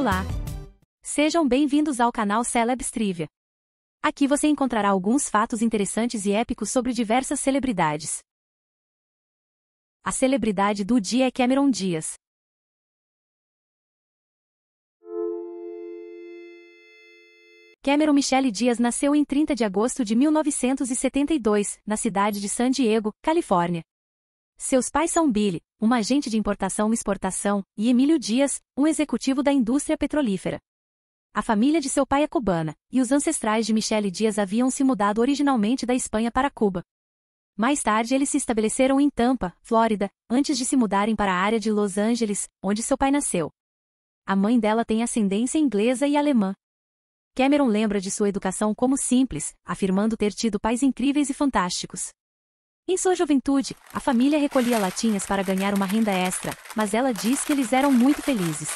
Olá! Sejam bem-vindos ao canal Celebs Trivia. Aqui você encontrará alguns fatos interessantes e épicos sobre diversas celebridades. A celebridade do dia é Cameron Diaz. Cameron Michelle Diaz nasceu em 30 de agosto de 1972, na cidade de San Diego, Califórnia. Seus pais são Billy, um agente de importação e exportação, e Emilio Diaz, um executivo da indústria petrolífera. A família de seu pai é cubana, e os ancestrais de Michelle Diaz haviam se mudado originalmente da Espanha para Cuba. Mais tarde eles se estabeleceram em Tampa, Flórida, antes de se mudarem para a área de Los Angeles, onde seu pai nasceu. A mãe dela tem ascendência inglesa e alemã. Cameron lembra de sua educação como simples, afirmando ter tido pais incríveis e fantásticos. Em sua juventude, a família recolhia latinhas para ganhar uma renda extra, mas ela diz que eles eram muito felizes.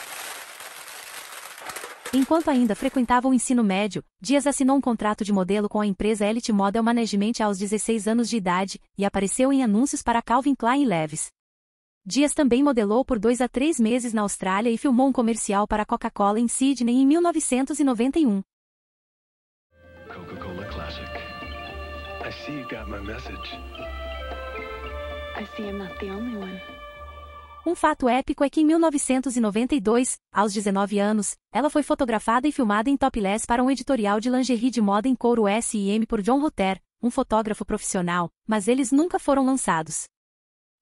Enquanto ainda frequentava o ensino médio, Diaz assinou um contrato de modelo com a empresa Elite Model Management aos 16 anos de idade, e apareceu em anúncios para Calvin Klein e Levi's. Diaz também modelou por 2 a 3 meses na Austrália e filmou um comercial para a Coca-Cola em Sydney em 1991. Coca-Cola Classic. I see you got my message. I see I'm not the only one. Um fato épico é que em 1992, aos 19 anos, ela foi fotografada e filmada em topless para um editorial de lingerie de moda em couro S&M por John Rutter, um fotógrafo profissional, mas eles nunca foram lançados.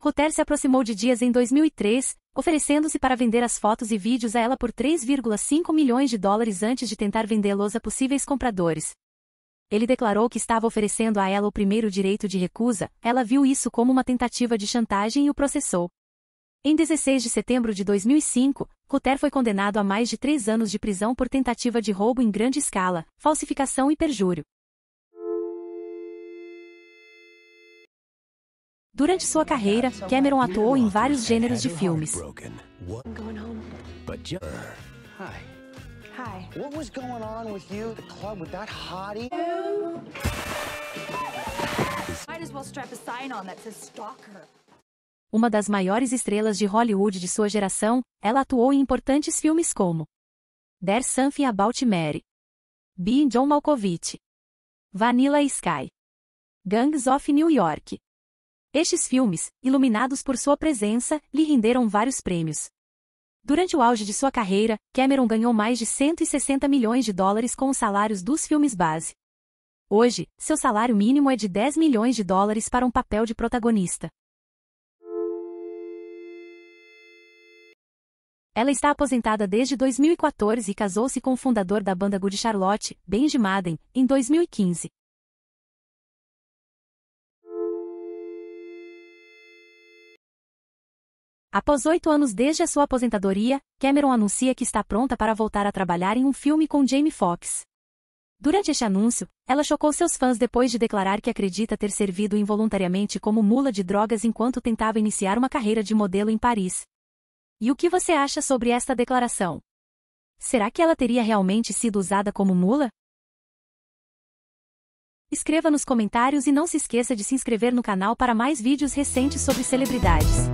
Rutter se aproximou de Diaz em 2003, oferecendo-se para vender as fotos e vídeos a ela por US$ 3,5 milhões antes de tentar vendê-los a possíveis compradores. Ele declarou que estava oferecendo a ela o primeiro direito de recusa, ela viu isso como uma tentativa de chantagem e o processou. Em 16 de setembro de 2005, Rutter foi condenado a mais de 3 anos de prisão por tentativa de roubo em grande escala, falsificação e perjúrio. Durante sua carreira, Cameron atuou em vários gêneros de filmes. What was going on with you? The club with that hottie? Might as well strap a sign on that says stalker. Uma das maiores estrelas de Hollywood de sua geração, ela atuou em importantes filmes como There's Something About Mary, Being John Malkovich, Vanilla Sky, Gangs of New York. Estes filmes, iluminados por sua presença, lhe renderam vários prêmios. Durante o auge de sua carreira, Cameron ganhou mais de US$ 160 milhões com os salários dos filmes base. Hoje, seu salário mínimo é de US$ 10 milhões para um papel de protagonista. Ela está aposentada desde 2014 e casou-se com o fundador da banda Good Charlotte, Benji Madden, em 2015. Após 8 anos desde a sua aposentadoria, Cameron anuncia que está pronta para voltar a trabalhar em um filme com Jamie Foxx. Durante este anúncio, ela chocou seus fãs depois de declarar que acredita ter servido involuntariamente como mula de drogas enquanto tentava iniciar uma carreira de modelo em Paris. E o que você acha sobre esta declaração? Será que ela teria realmente sido usada como mula? Escreva nos comentários e não se esqueça de se inscrever no canal para mais vídeos recentes sobre celebridades.